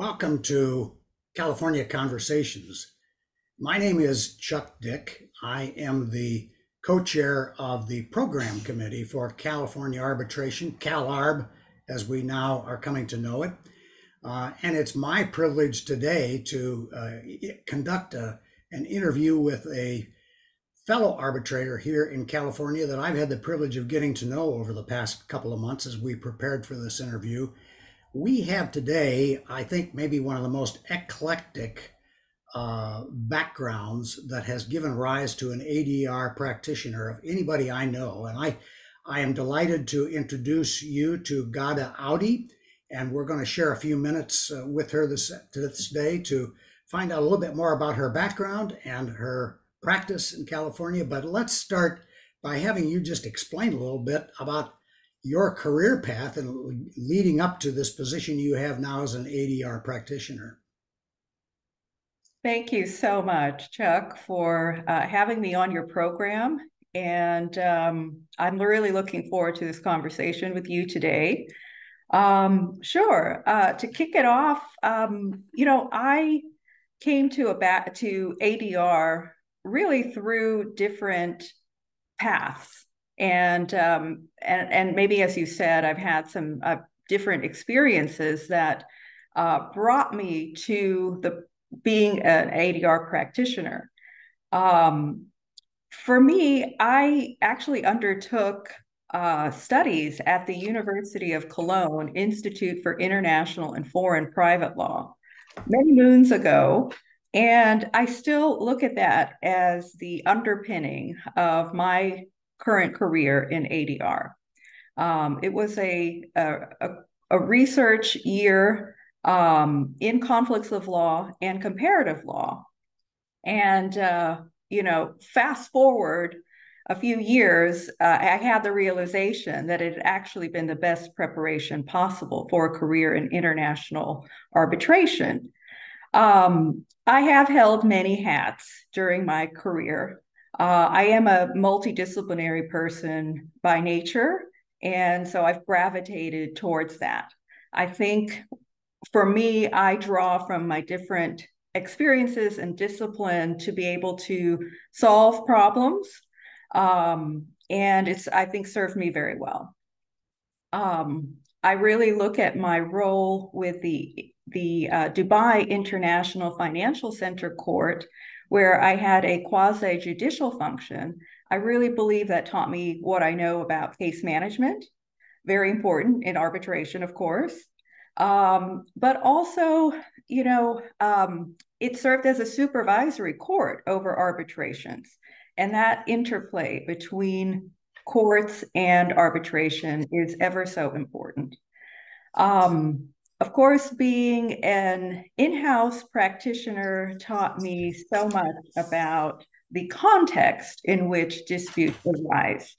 Welcome to California Conversations. My name is Chuck Dick. I am the co-chair of the program committee for California Arbitration, Cal Arb, as we now are coming to know it. And it's my privilege today to conduct an interview with a fellow arbitrator here in California that I've had the privilege of getting to know over the past couple of months as we prepared for this interview. We have today, I think, maybe one of the most eclectic backgrounds that has given rise to an ADR practitioner of anybody I know. And I am delighted to introduce you to Ghada Audi, and we're going to share a few minutes with her this day to find out a little bit more about her background and her practice in California. But let's start by having you just explain a little bit about your career path and leading up to this position you have now as an ADR practitioner. Thank you so much, Chuck, for having me on your program. And I'm really looking forward to this conversation with you today. Sure. To kick it off, you know, I came to ADR really through different paths. And maybe, as you said, I've had some different experiences that brought me to being an ADR practitioner. For me, I actually undertook studies at the University of Cologne Institute for International and Foreign Private Law many moons ago. And I still look at that as the underpinning of my current career in ADR. It was a research year in conflicts of law and comparative law. And, you know, fast forward a few years, I had the realization that it had actually been the best preparation possible for a career in international arbitration. I have held many hats during my career. I am a multidisciplinary person by nature, and so I've gravitated towards that. I think for me, I draw from my different experiences and discipline to be able to solve problems, and it's, I think, served me very well. I really look at my role with the Dubai International Financial Center Court, where I had a quasi-judicial function. I really believe that taught me what I know about case management, very important in arbitration, of course. But also, you know, it served as a supervisory court over arbitrations, and that interplay between courts and arbitration is ever so important. Of course, being an in-house practitioner taught me so much about the context in which disputes arise.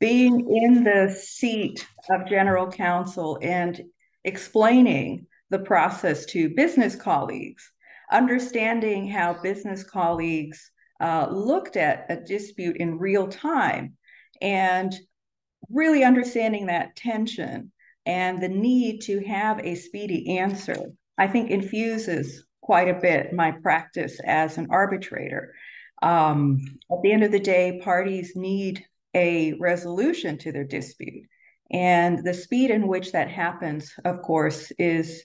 Being in the seat of general counsel and explaining the process to business colleagues, understanding how business colleagues looked at a dispute in real time, and really understanding that tension and the need to have a speedy answer, I think, infuses quite a bit my practice as an arbitrator. At the end of the day, parties need a resolution to their dispute. And the speed in which that happens, of course, is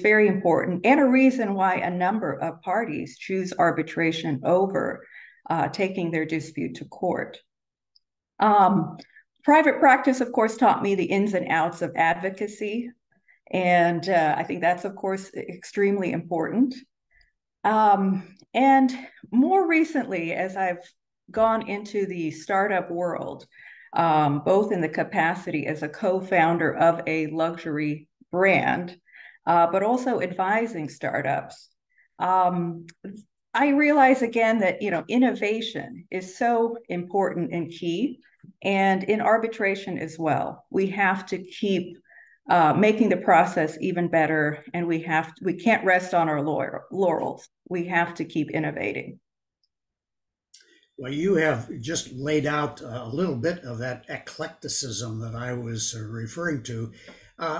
very important, and a reason why a number of parties choose arbitration over taking their dispute to court. Private practice, of course, taught me the ins and outs of advocacy, and I think that's, of course, extremely important. And more recently, as I've gone into the startup world, both in the capacity as a co-founder of a luxury brand, but also advising startups, I realize again that, you know, innovation is so important and key. And in arbitration as well, we have to keep making the process even better, and we can't rest on our laurels. We have to keep innovating. Well, you have just laid out a little bit of that eclecticism that I was referring to.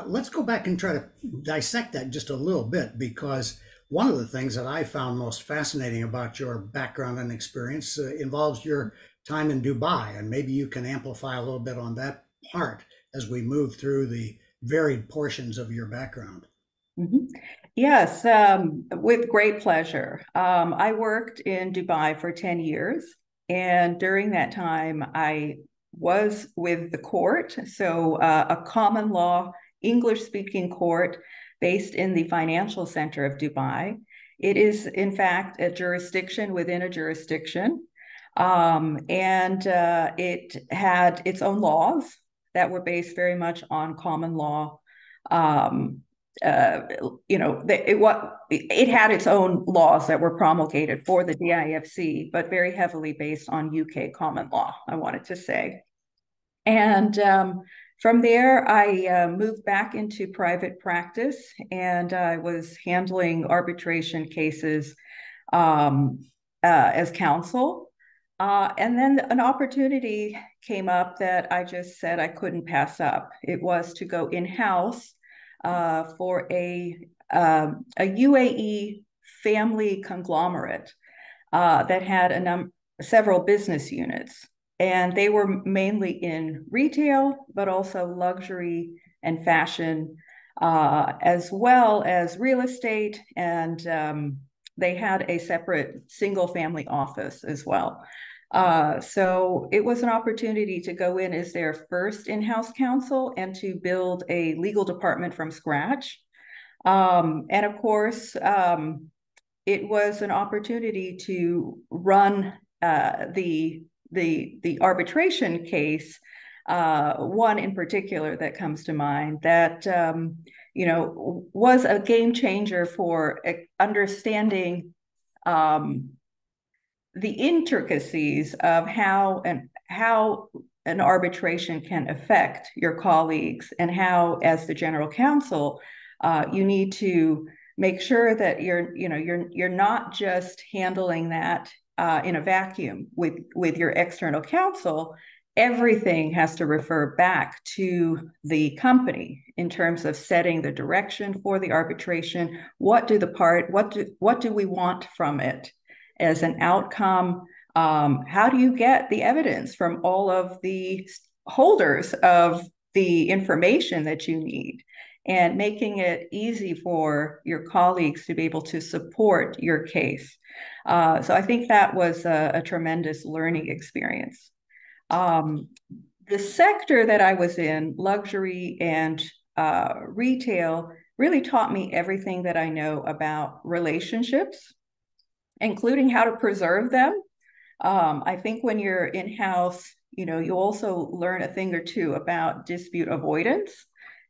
Let's go back and try to dissect that just a little bit, because one of the things that I found most fascinating about your background and experience involves your time in Dubai, and maybe you can amplify a little bit on that part as we move through the varied portions of your background. Mm-hmm. Yes, with great pleasure. I worked in Dubai for 10 years, and during that time, I was with the court, so a common law English-speaking court based in the financial center of Dubai. It is, in fact, a jurisdiction within a jurisdiction, and it had its own laws that were based very much on common law. It had its own laws that were promulgated for the DIFC, but very heavily based on UK common law, I wanted to say. And from there, I moved back into private practice, and I was handling arbitration cases as counsel. And then an opportunity came up that I just said I couldn't pass up. It was to go in-house for a UAE family conglomerate that had several business units. And they were mainly in retail, but also luxury and fashion, as well as real estate. And they had a separate single family office as well. So it was an opportunity to go in as their first in-house counsel and to build a legal department from scratch. And of course, it was an opportunity to run the arbitration case, one in particular that comes to mind that, was a game changer for understanding the intricacies of how an arbitration can affect your colleagues, and how, as the general counsel, you need to make sure that you're not just handling that in a vacuum with your external counsel. Everything has to refer back to the company in terms of setting the direction for the arbitration. What do we want from it as an outcome? How do you get the evidence from all of the holders of the information that you need, and making it easy for your colleagues to be able to support your case? So I think that was a tremendous learning experience. The sector that I was in, luxury and retail, really taught me everything that I know about relationships, including how to preserve them. I think when you're in-house, you also learn a thing or two about dispute avoidance.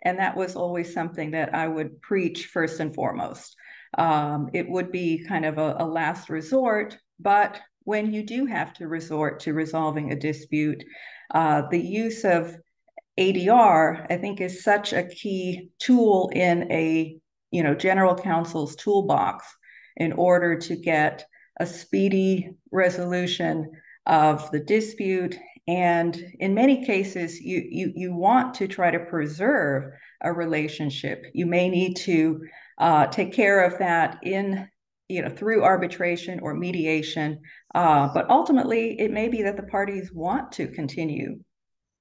And that was always something that I would preach first and foremost. It would be kind of a last resort, but when you do have to resort to resolving a dispute, the use of ADR, I think, is such a key tool in a general counsel's toolbox in order to get a speedy resolution of the dispute. And in many cases, you want to try to preserve a relationship. You may need to take care of that through arbitration or mediation. But ultimately, it may be that the parties want to continue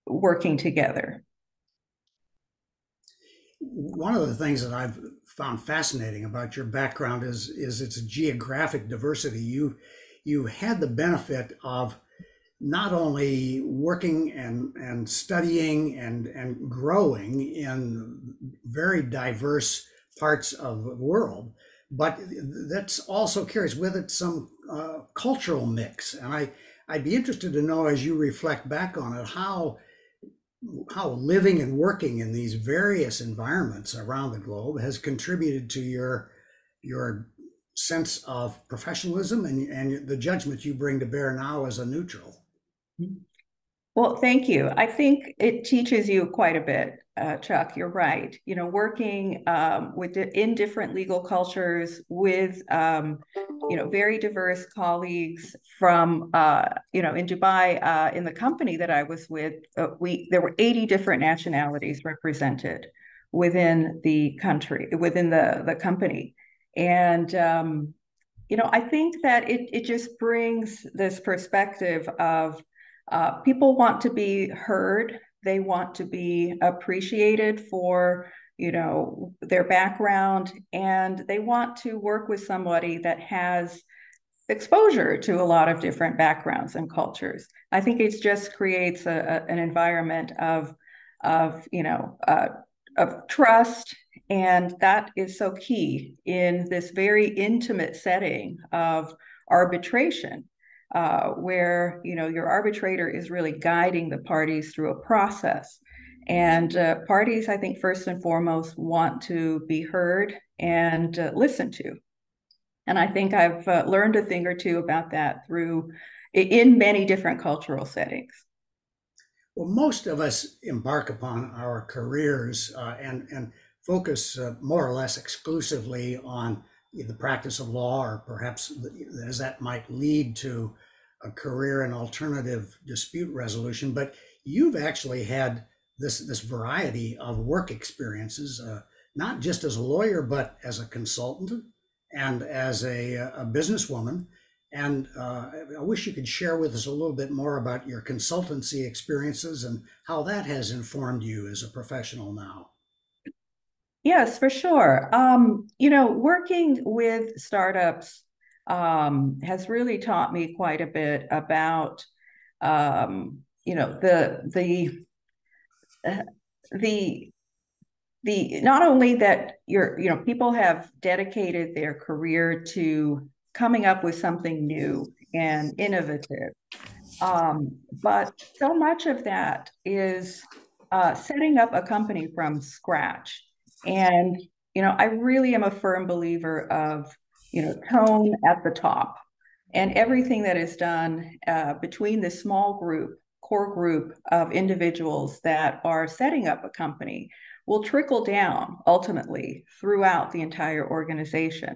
working together. One of the things that I've found fascinating about your background is its geographic diversity. You had the benefit of not only working and studying and growing in very diverse parts of the world, but that's also carries with it some cultural mix. And I'd be interested to know, as you reflect back on it, how living and working in these various environments around the globe has contributed to your sense of professionalism and the judgment you bring to bear now as a neutral. Well, thank you. I think it teaches you quite a bit, Chuck. You're right. Working in different legal cultures with, very diverse colleagues from, in Dubai, in the company that I was with, there were 80 different nationalities represented. within the country, within the company. And, you know, I think that it just brings this perspective of people want to be heard. They want to be appreciated for, you know, their background, and they want to work with somebody that has exposure to a lot of different backgrounds and cultures. I think it just creates an environment of trust, and that is so key in this very intimate setting of arbitration, where, you know, your arbitrator is really guiding the parties through a process. And parties, I think, first and foremost, want to be heard and listened to. And I think I've learned a thing or two about that in many different cultural settings. Well, most of us embark upon our careers and focus more or less exclusively on the practice of law, or perhaps as that might lead to a career in alternative dispute resolution. But you've actually had this variety of work experiences, not just as a lawyer, but as a consultant, and as a businesswoman. And I wish you could share with us a little bit more about your consultancy experiences and how that has informed you as a professional now. Yes, for sure. You know, working with startups has really taught me quite a bit about, you know, the not only that people have dedicated their career to coming up with something new and innovative, but so much of that is setting up a company from scratch. And, you know, I really am a firm believer of, you know, tone at the top, and everything that is done between this small core group of individuals that are setting up a company will trickle down ultimately throughout the entire organization.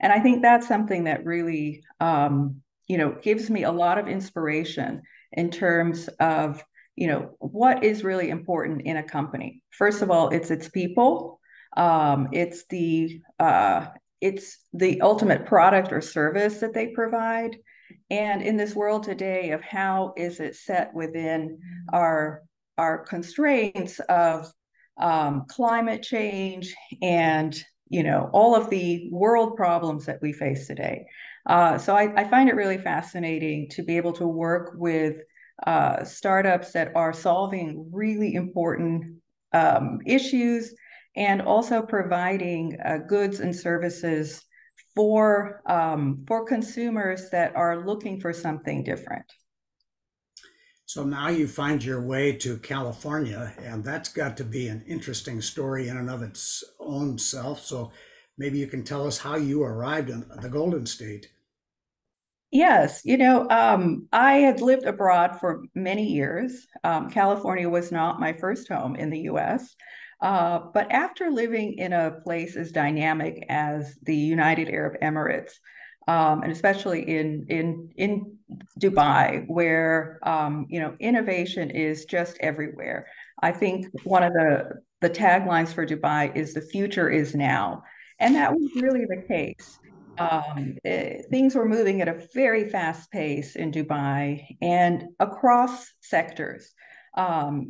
And I think that's something that really, you know, gives me a lot of inspiration in terms of, you know, what is really important in a company. First of all, it's its people, it's the ultimate product or service that they provide. And in this world today of how is it set within our constraints of climate change and, you know, all of the world problems that we face today. So I find it really fascinating to be able to work with startups that are solving really important issues, and also providing goods and services for consumers that are looking for something different. So now you find your way to California, and that's got to be an interesting story in and of its own self. So maybe you can tell us how you arrived in the Golden State. Yes, you know, I had lived abroad for many years. California was not my first home in the U.S., but after living in a place as dynamic as the United Arab Emirates, and especially in Dubai, where, you know, innovation is just everywhere. I think one of the taglines for Dubai is the future is now. And that was really the case. Things were moving at a very fast pace in Dubai and across sectors,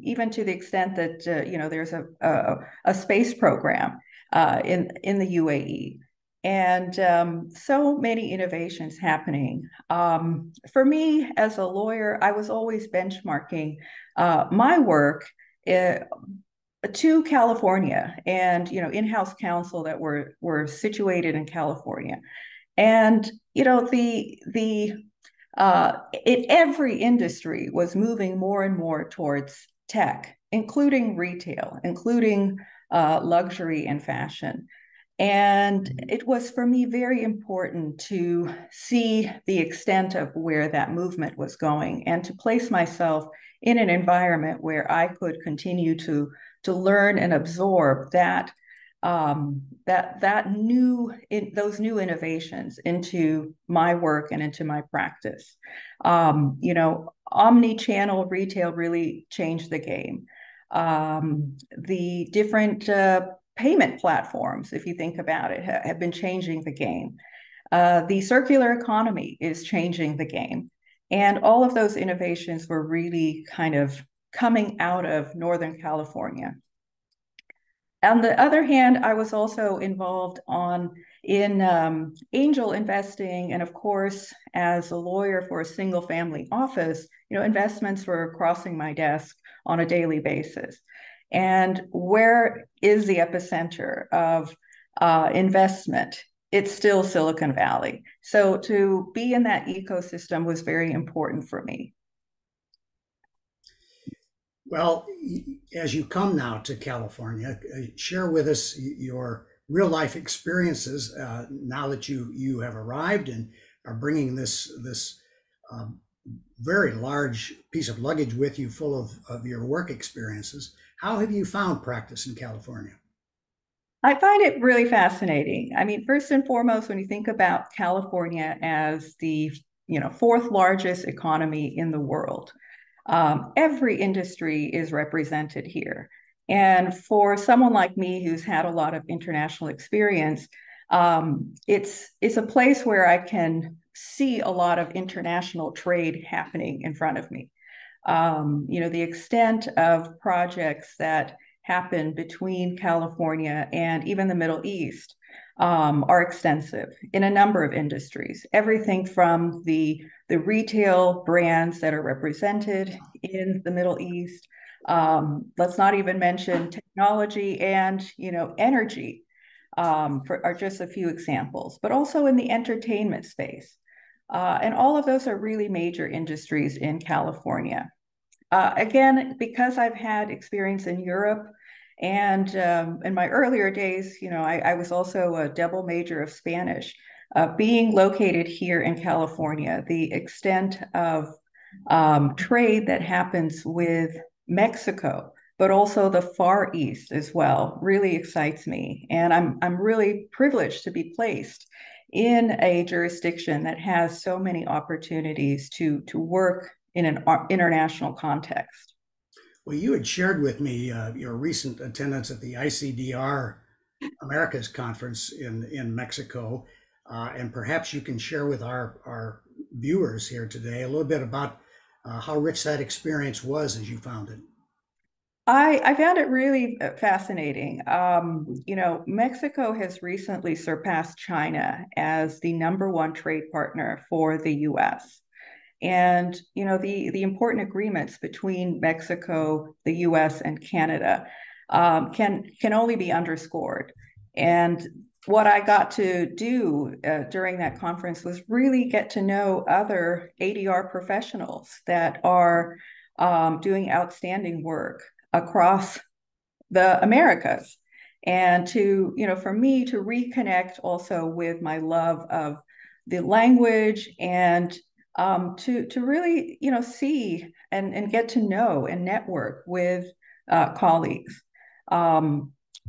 even to the extent that, you know, there's a space program in the UAE. And so many innovations happening. For me, as a lawyer, I was always benchmarking my work to California and, you know, in-house counsel that were situated in California. And, you know, every industry was moving more and more towards tech, including retail, including luxury and fashion. And it was, for me, very important to see the extent of where that movement was going and to place myself in an environment where I could continue to learn and absorb those new innovations into my work and into my practice. You know, omni-channel retail really changed the game. the different payment platforms, if you think about it, have been changing the game. The circular economy is changing the game. And all of those innovations were really kind of coming out of Northern California. On the other hand, I was also involved in angel investing. And of course, as a lawyer for a single family office, you know, investments were crossing my desk on a daily basis. And where is the epicenter of investment? It's still Silicon Valley. So to be in that ecosystem was very important for me. Well, as you come now to California, share with us your real life experiences now that you have arrived and are bringing this very large piece of luggage with you full of your work experiences. How have you found practice in California? I find it really fascinating. I mean, first and foremost, when you think about California as the, you know, fourth largest economy in the world, every industry is represented here. And for someone like me who's had a lot of international experience, it's a place where I can see a lot of international trade happening in front of me. You know, the extent of projects that happen between California and even the Middle East are extensive in a number of industries. Everything from the retail brands that are represented in the Middle East. Let's not even mention technology and, you know, energy are just a few examples, but also in the entertainment space. And all of those are really major industries in California. Again, because I've had experience in Europe and in my earlier days, you know, I was also a double major of Spanish. Being located here in California, the extent of trade that happens with Mexico, but also the Far East as well, really excites me. And I'm really privileged to be placed in a jurisdiction that has so many opportunities to work in an international context. Well, you had shared with me your recent attendance at the ICDR Americas Conference in Mexico, and perhaps you can share with our viewers here today a little bit about how rich that experience was as you found it. I found it really fascinating. You know, Mexico has recently surpassed China as the #1 trade partner for the U.S. And, you know, the important agreements between Mexico, the U.S. and Canada can only be underscored. And what I got to do during that conference was really get to know other ADR professionals that are doing outstanding work across the Americas. And to, you know, for me to reconnect also with my love of the language and to really, you know, see and get to know and network with colleagues.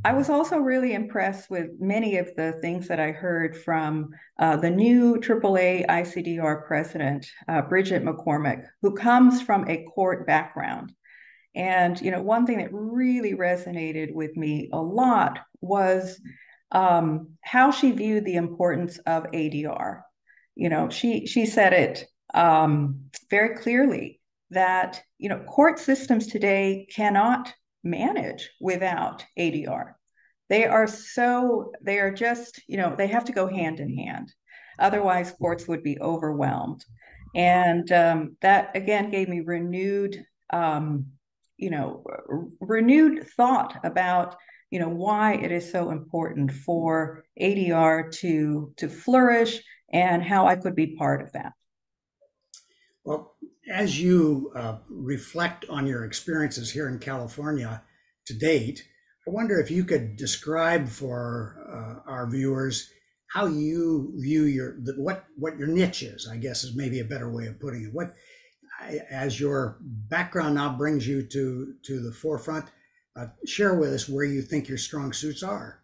I was also really impressed with many of the things that I heard from the new AAA ICDR president, Bridget McCormick, who comes from a court background. And, you know, one thing that really resonated with me a lot was how she viewed the importance of ADR. You know, she said it very clearly that, you know, court systems today cannot manage without ADR. They are just, you know, they have to go hand in hand. Otherwise, courts would be overwhelmed. And that, again, gave me renewed thought about, you know, why it is so important for ADR to flourish and how I could be part of that. Well, as you reflect on your experiences here in California to date, I wonder if you could describe for our viewers how you view what your niche is, I guess is maybe a better way of putting it. As your background now brings you to the forefront, share with us where you think your strong suits are.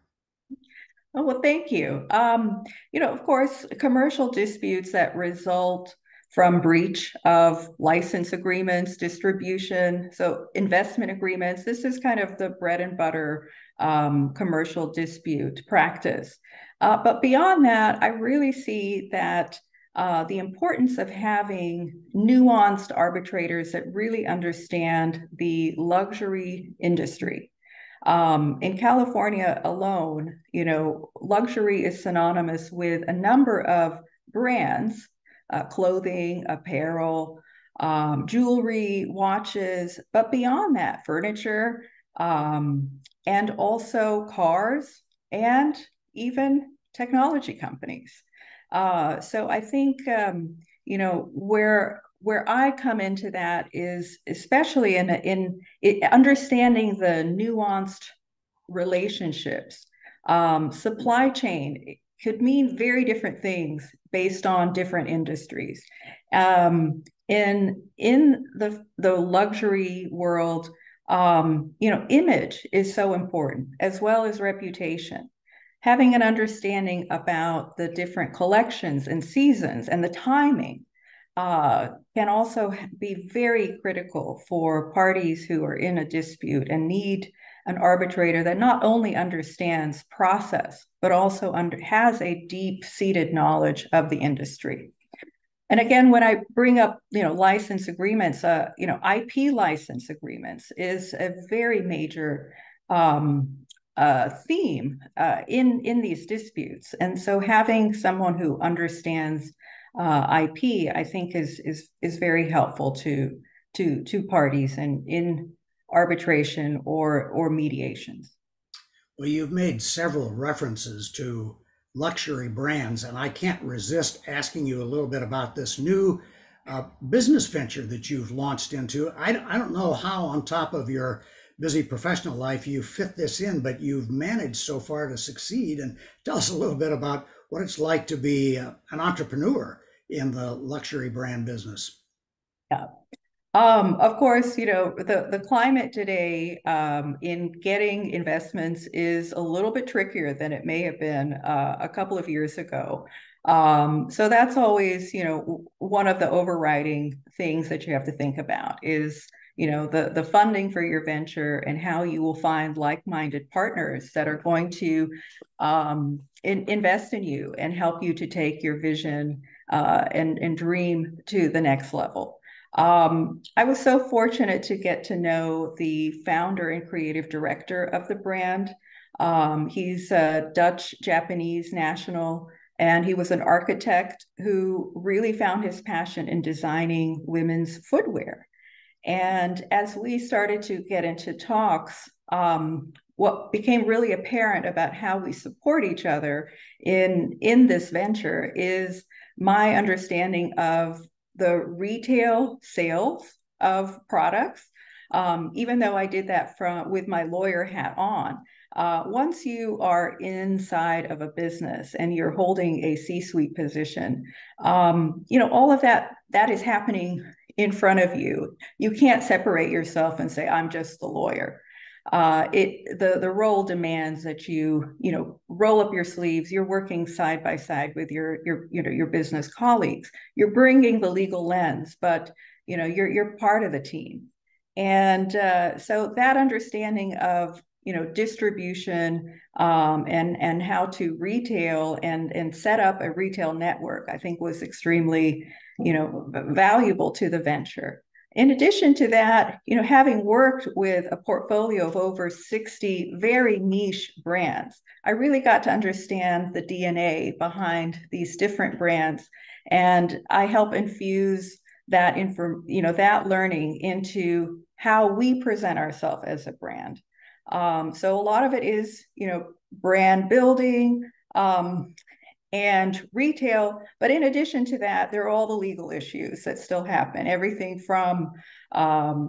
Oh, well, thank you. You know, of course, commercial disputes that result from breach of license agreements, distribution, so investment agreements. This is kind of the bread and butter commercial dispute practice. But beyond that, I really see that the importance of having nuanced arbitrators that really understand the luxury industry. In California alone, you know, luxury is synonymous with a number of brands, clothing, apparel, jewelry, watches, but beyond that, furniture, and also cars, and even technology companies. So I think, you know, where I come into that is especially in understanding the nuanced relationships. Supply chain could mean very different things based on different industries. In the luxury world, you know, image is so important as well as reputation. Having an understanding about the different collections and seasons and the timing can also be very critical for parties who are in a dispute and need an arbitrator that not only understands process, but also has a deep-seated knowledge of the industry. And again, when I bring up, you know, license agreements, you know, IP license agreements is a very major theme in these disputes. And so having someone who understands IP, I think is very helpful to parties and in arbitration or mediations. Well, you've made several references to luxury brands, and I can't resist asking you a little bit about this new business venture that you've launched into. I don't know how on top of your busy professional life you fit this in, but you've managed so far to succeed. And tell us a little bit about what it's like to be an entrepreneur in the luxury brand business. Yeah. Of course, you know, the climate today in getting investments is a little bit trickier than it may have been a couple of years ago. So that's always, you know, one of the overriding things that you have to think about is, you know, the funding for your venture and how you will find like-minded partners that are going to invest in you and help you to take your vision and dream to the next level. I was so fortunate to get to know the founder and creative director of the brand. He's a Dutch-Japanese national, and he was an architect who really found his passion in designing women's footwear. And as we started to get into talks, what became really apparent about how we support each other in this venture is my understanding of the retail sales of products. Even though I did that with my lawyer hat on, once you are inside of a business and you're holding a C-suite position, you know, all of that is happening in front of you. You can't separate yourself and say, I'm just the lawyer. The role demands that you know, roll up your sleeves. You're working side by side with your business colleagues. You're bringing the legal lens, but you know, you're part of the team. And so that understanding of, you know, distribution and how to retail and set up a retail network, I think was extremely, you know, valuable to the venture. In addition to that, you know, having worked with a portfolio of over 60 very niche brands, I really got to understand the DNA behind these different brands, and I help infuse that that learning into how we present ourselves as a brand. So a lot of it is, you know, brand building and retail. But in addition to that, there are all the legal issues that still happen. Everything from,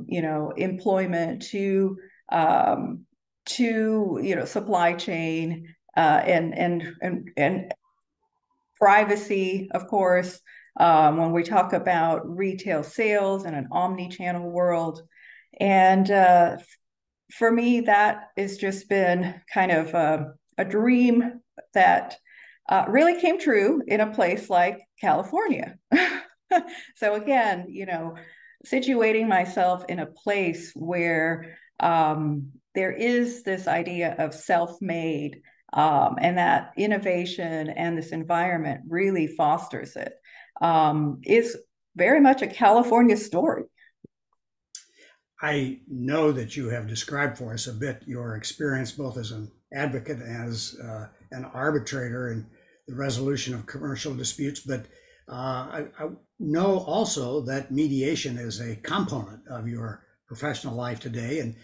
you know, employment to you know, supply chain and privacy, of course. When we talk about retail sales in an omni-channel world, and for me, that has just been kind of a dream that really came true in a place like California. So again, you know, situating myself in a place where there is this idea of self-made, and that innovation and this environment really fosters it, is very much a California story. I know that you have described for us a bit your experience both as an advocate and as an arbitrator in the resolution of commercial disputes, but I know also that mediation is a component of your professional life today, and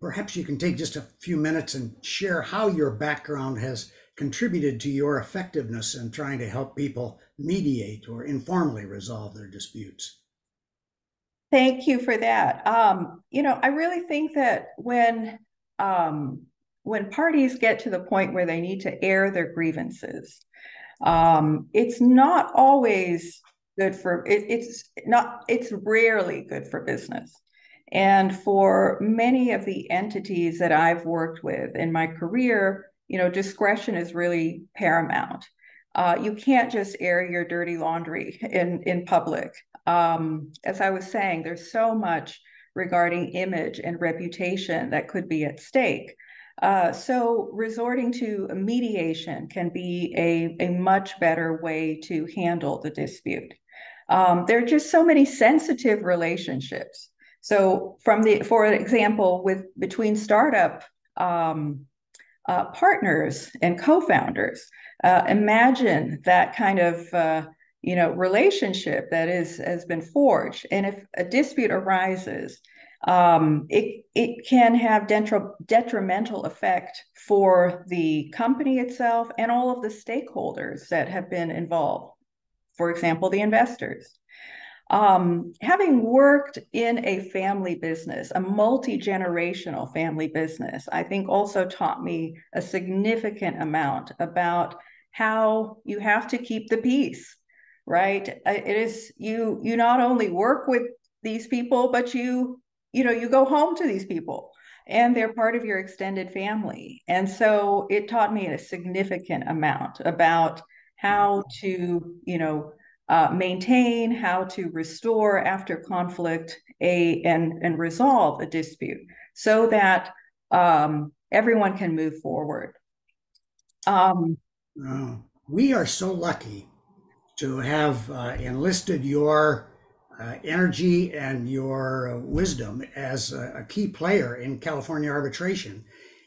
perhaps you can take just a few minutes and share how your background has contributed to your effectiveness in trying to help people mediate or informally resolve their disputes. Thank you for that. You know, I really think that when parties get to the point where they need to air their grievances, it's not always good for, it's rarely good for business. And for many of the entities that I've worked with in my career, you know, discretion is really paramount. You can't just air your dirty laundry in public. As I was saying, there's so much regarding image and reputation that could be at stake. So resorting to mediation can be a much better way to handle the dispute. There are just so many sensitive relationships. So for example, between startup partners and co-founders, imagine that kind of you know, relationship that has been forged. And if a dispute arises, it can have detrimental effect for the company itself and all of the stakeholders that have been involved, for example, the investors. Having worked in a family business, a multi-generational family business, I think also taught me a significant amount about how you have to keep the peace, right? It is, you not only work with these people, but you go home to these people and they're part of your extended family. And so it taught me a significant amount about how to, you know, maintain, how to restore after conflict and resolve a dispute so that everyone can move forward. We are so lucky to have enlisted your energy and your wisdom as a key player in California arbitration.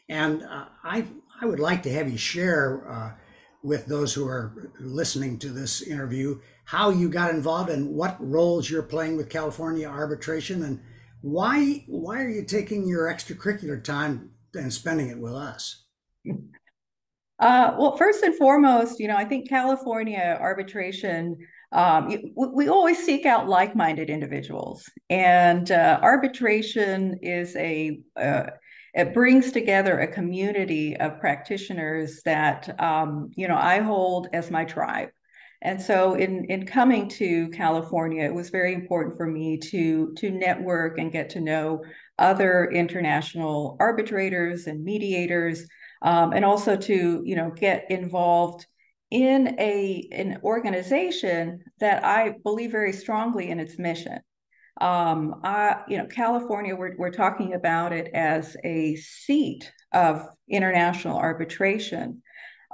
And I would like to have you share with those who are listening to this interview how you got involved and what roles you're playing with California arbitration, and why are you taking your extracurricular time and spending it with us? Well, first and foremost, you know, I think California arbitration, we always seek out like-minded individuals, and arbitration is it brings together a community of practitioners that, you know, I hold as my tribe. And so in coming to California, it was very important for me to network and get to know other international arbitrators and mediators, and also to, you know, get involved in an organization that I believe very strongly in its mission. You know, California, we're talking about it as a seat of international arbitration.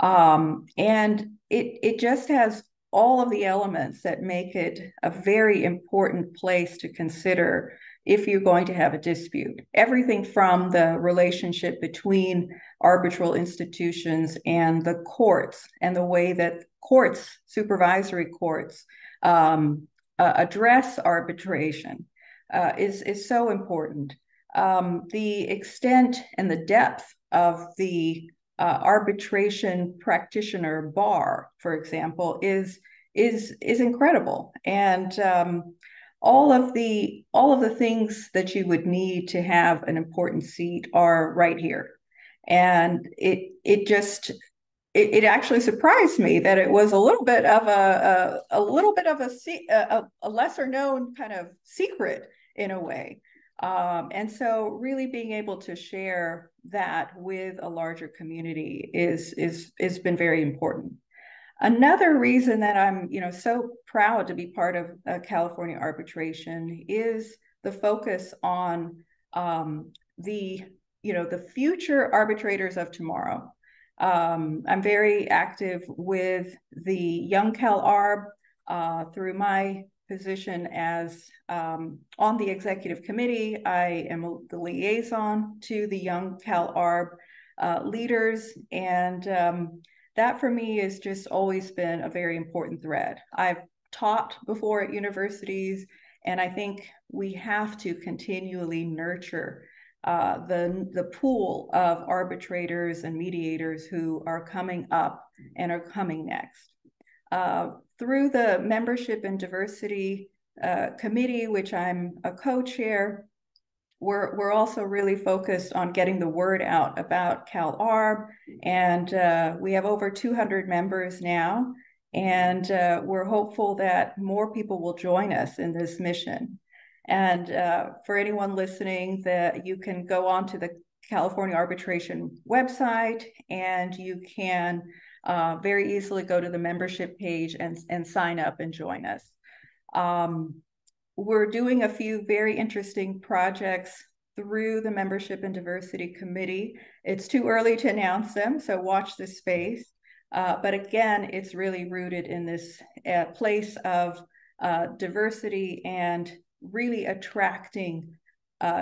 And it just has all of the elements that make it a very important place to consider if you're going to have a dispute. Everything from the relationship between arbitral institutions and the courts, and the way that courts, supervisory courts, address arbitration is so important. The extent and the depth of the arbitration practitioner bar, for example, is incredible, and all of the things that you would need to have an important seat are right here. And it actually surprised me that it was a little bit of a lesser known kind of secret in a way. And so really being able to share that with a larger community is been very important. Another reason that I'm, so proud to be part of California Arbitration is the focus on the future arbitrators of tomorrow. I'm very active with the Young Cal Arb through my position as on the executive committee. I am the liaison to the Young Cal Arb leaders, and that for me has just always been a very important thread. I've taught before at universities, and I think we have to continually nurture the pool of arbitrators and mediators who are coming up and are coming next. Through the Membership and Diversity Committee, which I'm a co-chair, we're also really focused on getting the word out about Cal Arb, and we have over 200 members now, and we're hopeful that more people will join us in this mission. And for anyone listening, you can go on to the California Arbitration website, and you can very easily go to the membership page and sign up and join us. We're doing a few very interesting projects through the Membership and Diversity Committee. It's too early to announce them, so watch this space. But again, it's really rooted in this place of diversity and really attracting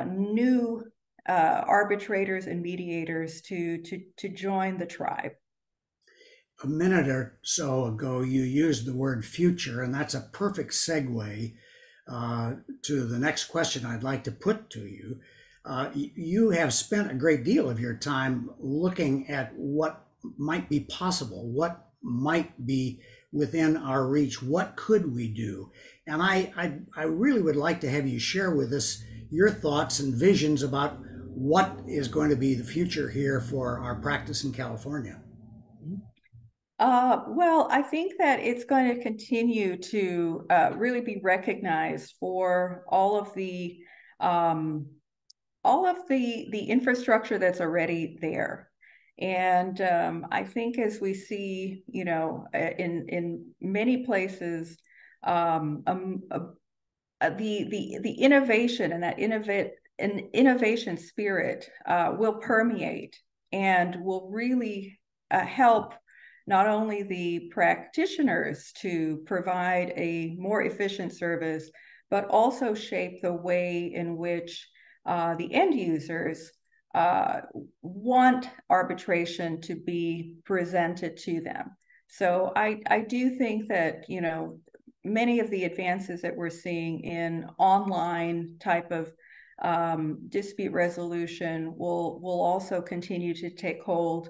new arbitrators and mediators to join the tribe. A minute or so ago, you used the word future, and that's a perfect segue to the next question I'd like to put to you. You have spent a great deal of your time looking at what might be possible, what might be within our reach, what could we do? And I really would like to have you share with us your thoughts and visions about what is going to be the future here for our practice in California. Well, I think that it's going to continue to really be recognized for all of the infrastructure that's already there. And I think as we see, in many places, the innovation and that innovation spirit will permeate and will really help not only the practitioners to provide a more efficient service, but also shape the way in which the end users want arbitration to be presented to them. So I do think that, many of the advances that we're seeing in online type of dispute resolution will also continue to take hold.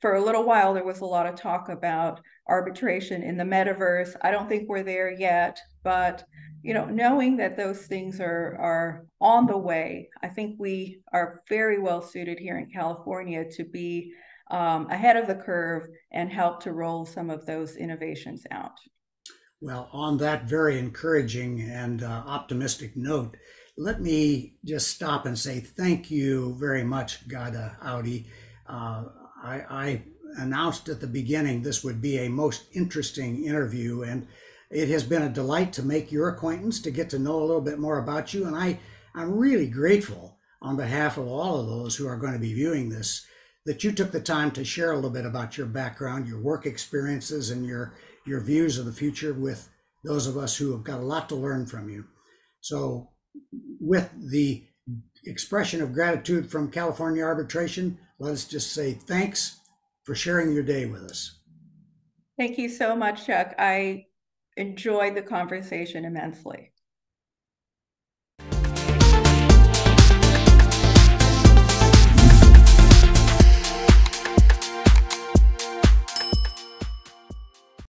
For a little while, there was a lot of talk about arbitration in the metaverse. I don't think we're there yet, but knowing that those things are on the way, I think we are very well suited here in California to be ahead of the curve and help to roll some of those innovations out. Well, on that very encouraging and optimistic note, let me just stop and say thank you very much, Ghada Audi. I announced at the beginning this would be a most interesting interview, and it has been a delight to make your acquaintance, to get to know a little bit more about you, and I'm really grateful on behalf of all of those who are going to be viewing this that you took the time to share a little bit about your background, your work experiences, and your views of the future with those of us who have got a lot to learn from you. So with the expression of gratitude from California Arbitration, let's just say thanks for sharing your day with us. Thank you so much, Chuck. I enjoyed the conversation immensely.